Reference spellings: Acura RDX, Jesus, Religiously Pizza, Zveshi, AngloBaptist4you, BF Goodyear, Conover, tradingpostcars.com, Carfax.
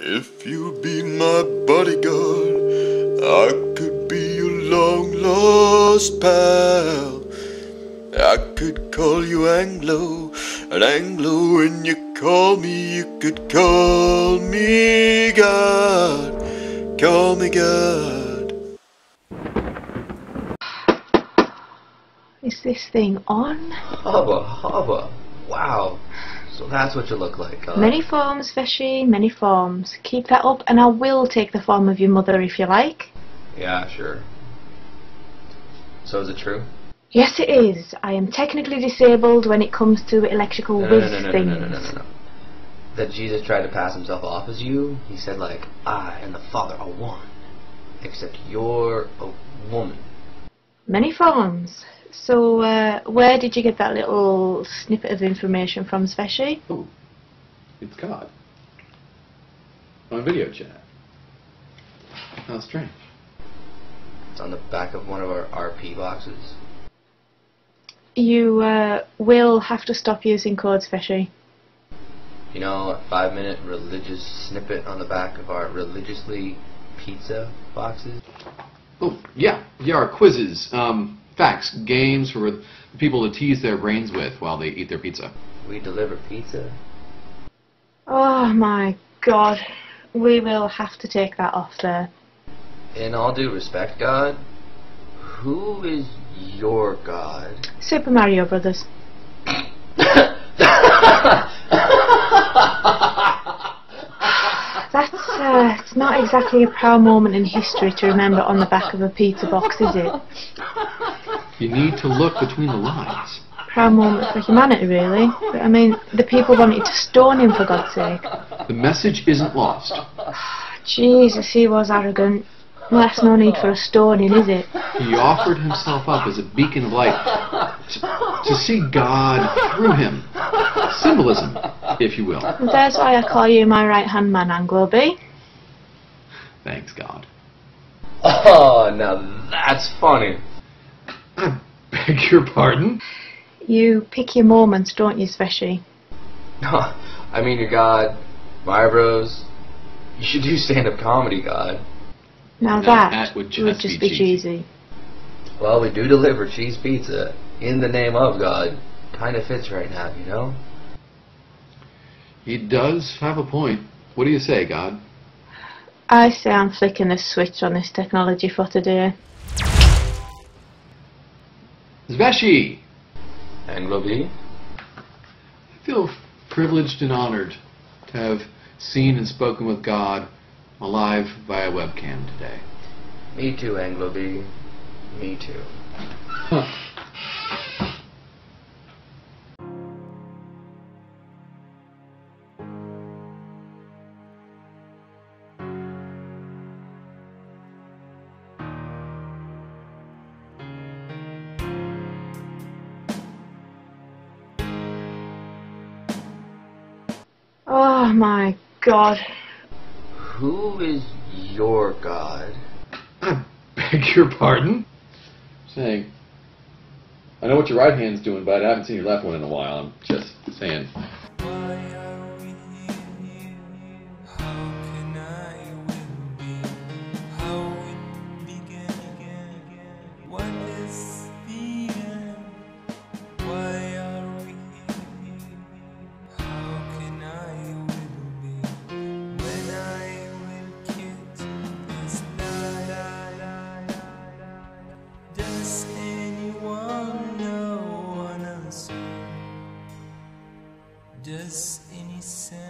If you'd be my bodyguard, I could be your long-lost pal. I could call you Anglo, and Anglo when you call me, you could call me God. Call me God. Is this thing on? Hubba. Wow. So that's what you look like, huh? Many forms, Zveshi, many forms. Keep that up and I will take the form of your mother if you like. Yeah, sure. So is it true? Yes, it is. I am technically disabled when it comes to electrical things. No. That Jesus tried to pass himself off as you? He said, like, I and the Father are one. Except you're a woman. Many forms. So, where did you get that little snippet of information from, Zveshi? Oh, it's God. On video chat. How strange. It's on the back of one of our RP boxes. You, will have to stop using code, Zveshi. You know, a 5-minute religious snippet on the back of our Religiously Pizza boxes? Oh, yeah, our quizzes, facts, games for people to tease their brains with while they eat their pizza. We deliver pizza. Oh my God, we will have to take that off there. In all due respect, God, who is your God? Super Mario Brothers. It's not exactly a proud moment in history to remember on the back of a pizza box, is it? You need to look between the lines. Proud moment for humanity, really. But, I mean, the people wanted to stone him, for God's sake. The message isn't lost. Jesus, he was arrogant. Well, that's no need for a stoning, is it? He offered himself up as a beacon of light to see God through him. Symbolism, if you will. And that's why I call you my right-hand man, Anglo-B. Thanks, God. Oh, now that's funny. I beg your pardon? You pick your moments, don't you, Zveshi? I mean, your God, my bros. You should do stand-up comedy, God. Now that would just be cheesy. Well, we do deliver cheese pizza in the name of God. Kind of fits right now, you know? He does have a point. What do you say, God? I say I'm flicking the switch on this technology for today. Zveshi! Anglo-B? I feel privileged and honored to have seen and spoken with God alive via webcam today. Me too, Anglo-B. Me too. Huh. Oh my God. Who is your God? I beg your pardon? Saying, I know what your right hand's doing, but I haven't seen your left one in a while. I'm just saying. Why are we here? How can I will be? How it began. What is the end? Why are we here? How can I will be? When I will kiss this night. Does anyone know an answer? Does any sense?